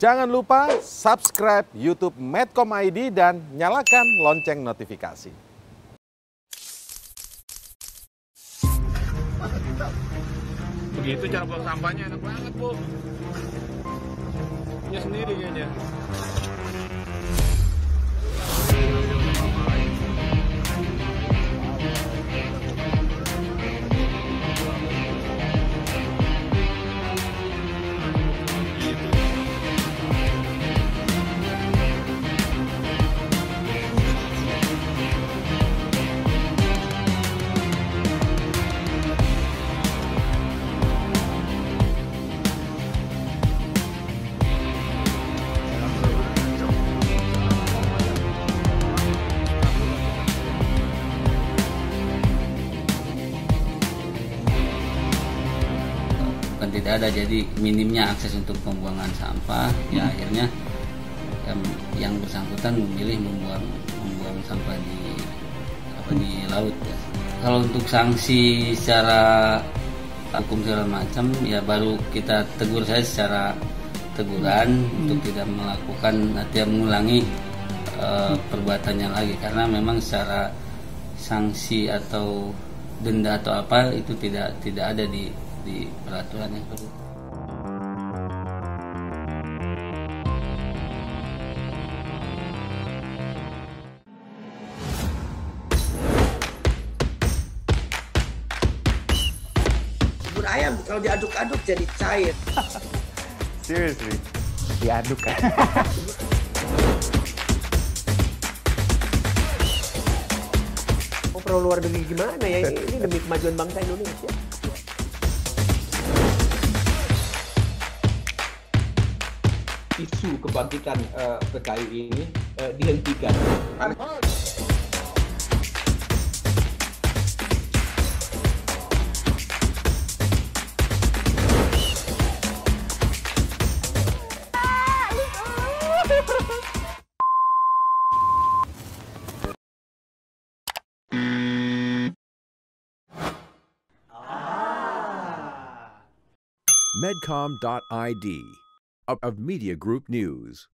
Jangan lupa subscribe YouTube Medcom ID dan nyalakan lonceng notifikasi. Begitu cara buang sampahnya, enak banget, Bu. Punya sendiri kayaknya. Tidak ada, jadi minimnya akses untuk pembuangan sampah, ya akhirnya yang bersangkutan memilih membuang sampah di laut ya. Kalau untuk sanksi secara hukum segala macam, ya baru kita tegur saya secara teguran untuk tidak melakukan atau mengulangi perbuatannya lagi, karena memang secara sanksi atau denda atau apa itu tidak ada di peraturan yang perlu. Bubur ayam kalau diaduk-aduk jadi cair. Seriously, diaduk kan? Pro luar negeri gimana ya? Ini demi kemajuan bangsa Indonesia. Isu kebangkitan PKI ini dihentikan. Medcom.id of Media Group News.